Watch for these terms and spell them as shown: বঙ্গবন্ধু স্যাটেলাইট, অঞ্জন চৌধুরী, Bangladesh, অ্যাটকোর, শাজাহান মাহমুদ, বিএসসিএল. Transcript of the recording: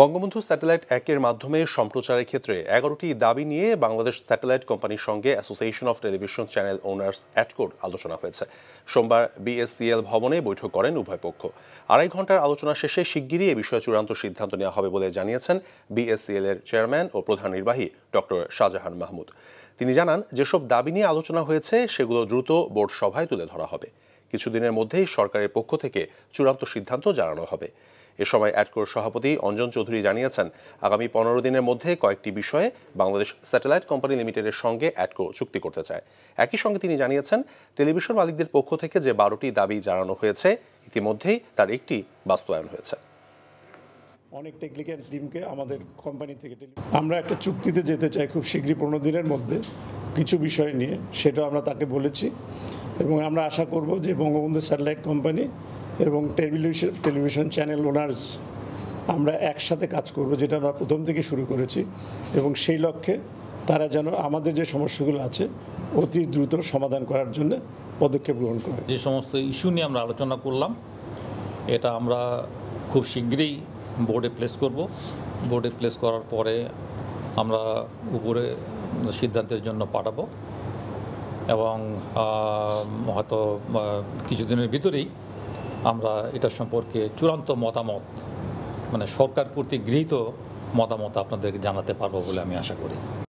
বঙ্গবন্ধু স্যাটেলাইট অ্যাক্টের মাধ্যমে সম্প্রচারের ক্ষেত্রে ১১টি দাবি নিয়ে বাংলাদেশ স্যাটেলাইট কোম্পানির সঙ্গে association of television channel owners অ্যাটকোর আলোচনা হয়েছে। সোমবার বিএসসিএল ভবনে বৈঠক করেন উভয় পক্ষ। আড়াই ঘণ্টার আলোচনা শেষে শিগগিরই এ বিষয়ে চূড়ান্ত সিদ্ধান্ত নেওয়া হবে বলে জানিয়েছেন বিএসসিএল এর চেয়ারম্যান ও প্রধান নির্বাহী ডক্টর শাজাহান মাহমুদ। তিনি জানান, যেসব দাবি নিয়ে আলোচনা হয়েছে সেগুলো দ্রুত বোর্ড সভায় তুলে ধরা হবে। কিছুদিনের মধ্যেই সরকারের পক্ষ থেকে চূড়ান্ত সিদ্ধান্ত জানানো হবে। এ সময় অ্যাটকোর সভাপতি অঞ্জন চৌধুরী জানিয়েছেন, আগামী 15 দিনের মধ্যে কয়েকটি বিষয়ে বাংলাদেশ স্যাটেলাইট কোম্পানি লিমিটেডের সঙ্গে অ্যাটকোর চুক্তি করতে চায়। একই সঙ্গে তিনি জানিয়েছেন, টেলিভিশন মালিকদের পক্ষ থেকে যে 12টি দাবি জানানো হয়েছে ইতিমধ্যেই তার একটি বাস্তবায়ন হয়েছে। অনেক টেকনিক্যাল টিমকে আমাদের কোম্পানি থেকে আমরা একটা চুক্তিতে যেতে চাই খুব শীঘ্রই 15 দিনের মধ্যে কিছু বিষয় নিয়ে, সেটা আমরা তাকে বলেছি এবং আমরা আশা করব যে বঙ্গবন্ধু স্যাটেলাইট কোম্পানি এবং টেলিভিশন চ্যানেল ওনার্স আমরা একসাথে কাজ করব, যেটা আমরা প্রথম থেকে শুরু করেছি, এবং সেই লক্ষ্যে তারা যেন আমাদের যে সমস্যাগুলো আছে অতি দ্রুত সমাধান করার জন্য পদক্ষেপ গ্রহণ করে। যে সমস্ত ইস্যু নিয়ে আমরা আলোচনা করলাম এটা আমরা খুব শীঘ্রই বোর্ডে প্লেস করব। বোর্ডে প্লেস করার পরে আমরা উপরে সিদ্ধান্তের জন্য পাঠাবো এবং হয়তো কিছুদিনের ভিতরেই আমরা এটা সম্পর্কে চূড়ান্ত মতামত, সরকার কর্তৃক গৃহীত মতামত আপনাদেরকে জানাতে পারবো বলে আমি আশা করি।